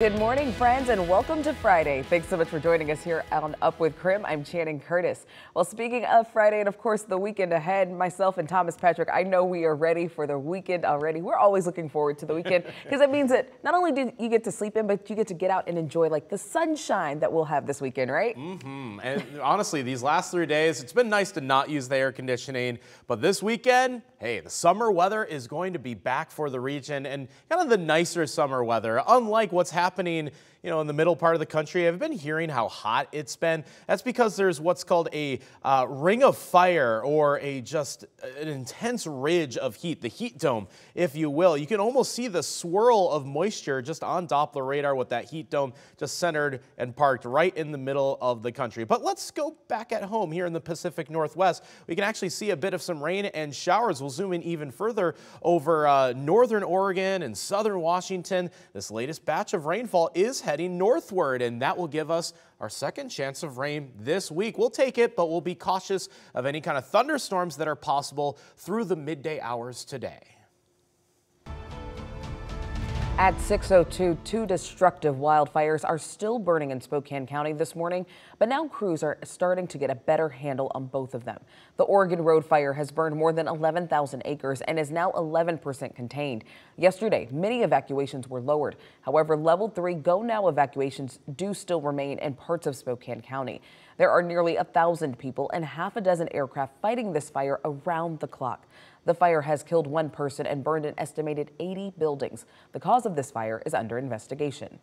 Good morning, friends, and welcome to Friday. Thanks so much for joining us here on Up with KREM. I'm Channing Curtis. Well, speaking of Friday and, of course, the weekend ahead, myself and Thomas Patrick, I know we are ready for the weekend already. We're always looking forward to the weekend because it means that not only do you get to sleep in, but you get to get out and enjoy, like, the sunshine that we'll have this weekend, right? Mm-hmm. And honestly, these last 3 days, it's been nice to not use the air conditioning. But this weekend, hey, the summer weather is going to be back for the region and kind of the nicer summer weather, unlike what's happening, you know, in the middle part of the country. I've been hearing how hot it's been. That's because there's what's called a ring of fire, or a just an intense ridge of heat, the heat dome, if you will. You can almost see the swirl of moisture just on Doppler radar with that heat dome just centered and parked right in the middle of the country. But let's go back at home here in the Pacific Northwest. We can actually see a bit of some rain and showers. We'll zoom in even further over northern Oregon and southern Washington. This latest batch of rain is heading northward, and that will give us our second chance of rain this week. We'll take it, but we'll be cautious of any kind of thunderstorms that are possible through the midday hours today. At 6:02, two destructive wildfires are still burning in Spokane County this morning, but now crews are starting to get a better handle on both of them. The Oregon Road Fire has burned more than 11,000 acres and is now 11% contained. Yesterday, many evacuations were lowered. However, level 3 go now evacuations do still remain in parts of Spokane County. There are nearly 1,000 people and half a dozen aircraft fighting this fire around the clock. The fire has killed one person and burned an estimated 80 buildings. The cause of this fire is under investigation.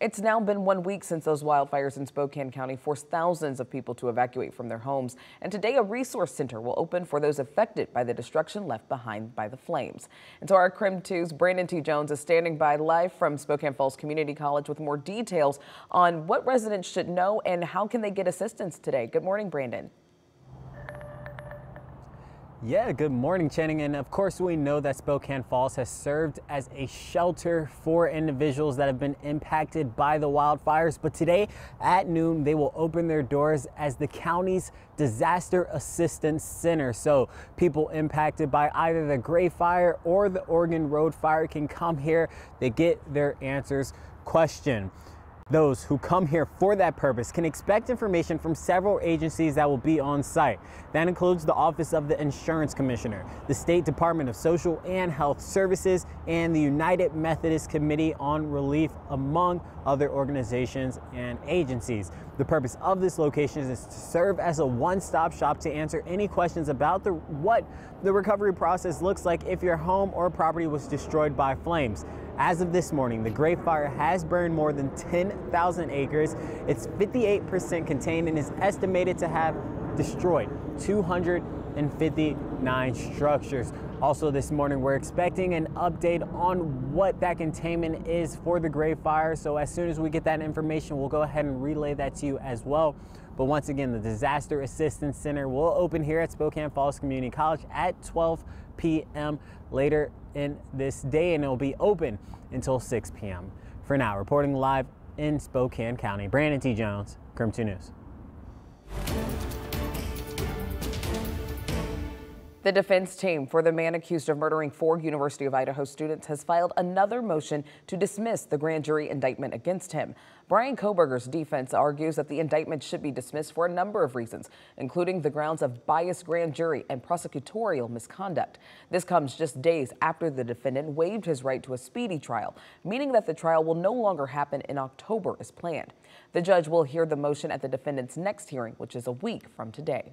It's now been 1 week since those wildfires in Spokane County forced thousands of people to evacuate from their homes. And today, a resource center will open for those affected by the destruction left behind by the flames. And so our KREM 2's Brandon T. Jones is standing by live from Spokane Falls Community College with more details on what residents should know and how can they get assistance today. Good morning, Brandon. Yeah, good morning, Channing. And of course, we know that Spokane Falls has served as a shelter for individuals that have been impacted by the wildfires. But today at noon, they will open their doors as the county's Disaster Assistance Center. So people impacted by either the Gray Fire or the Oregon Road Fire can come here. They get their answers questioned. Those who come here for that purpose can expect information from several agencies that will be on site. That includes the Office of the Insurance Commissioner, the State Department of Social and Health Services, and the United Methodist Committee on Relief, among other organizations and agencies. The purpose of this location is to serve as a one-stop shop to answer any questions about what the recovery process looks like if your home or property was destroyed by flames. As of this morning, the Gray Fire has burned more than 10,000 acres. It's 58% contained and is estimated to have destroyed 259 structures. Also this morning, we're expecting an update on what that containment is for the Gray Fire. So as soon as we get that information, we'll go ahead and relay that to you as well. But once again, the Disaster Assistance Center will open here at Spokane Falls Community College at 12 p.m. later in this day, and it'll be open until 6 p.m. For now, reporting live in Spokane County, Brandon T. Jones, KREM 2 News. The defense team for the man accused of murdering 4 University of Idaho students has filed another motion to dismiss the grand jury indictment against him. Brian Koberger's defense argues that the indictment should be dismissed for a number of reasons, including the grounds of biased grand jury and prosecutorial misconduct. This comes just days after the defendant waived his right to a speedy trial, meaning that the trial will no longer happen in October as planned. The judge will hear the motion at the defendant's next hearing, which is a week from today.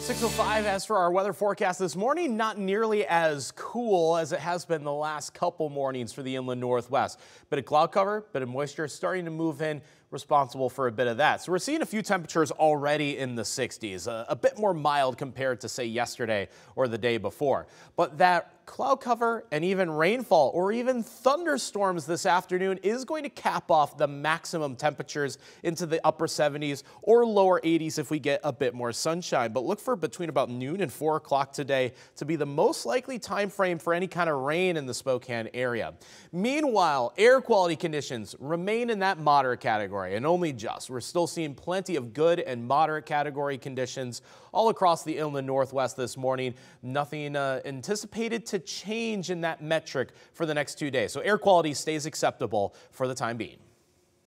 6:05. As for our weather forecast this morning, not nearly as cool as it has been the last couple mornings for the inland Northwest. Bit of cloud cover, bit of moisture starting to move in, responsible for a bit of that. So we're seeing a few temperatures already in the 60s, a bit more mild compared to, say, yesterday or the day before. But that cloud cover and even rainfall or even thunderstorms this afternoon is going to cap off the maximum temperatures into the upper 70s or lower 80s if we get a bit more sunshine. But look for between about noon and 4 o'clock today to be the most likely time frame for any kind of rain in the Spokane area. Meanwhile, air quality conditions remain in that moderate category. category, and only just. We're still seeing plenty of good and moderate category conditions all across the inland northwest this morning. Nothing anticipated to change in that metric for the next 2 days. So air quality stays acceptable for the time being.